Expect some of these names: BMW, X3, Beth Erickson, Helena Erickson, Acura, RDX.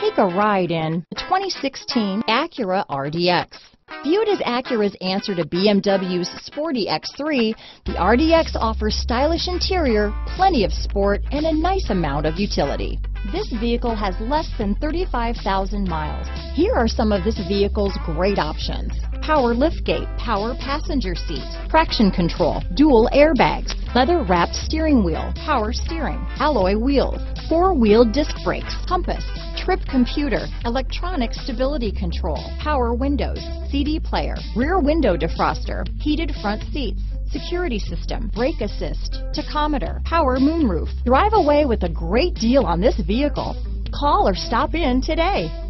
Take a ride in the 2016 Acura RDX. Viewed as Acura's answer to BMW's sporty X3, the RDX offers stylish interior, plenty of sport, and a nice amount of utility. This vehicle has less than 35,000 miles. Here are some of this vehicle's great options: power liftgate, power passenger seat, traction control, dual airbags, leather-wrapped steering wheel, power steering, alloy wheels, four-wheel disc brakes, compass, trip computer, electronic stability control, power windows, CD player, rear window defroster, heated front seats, security system, brake assist, tachometer, power moonroof. Drive away with a great deal on this vehicle. Call or stop in today.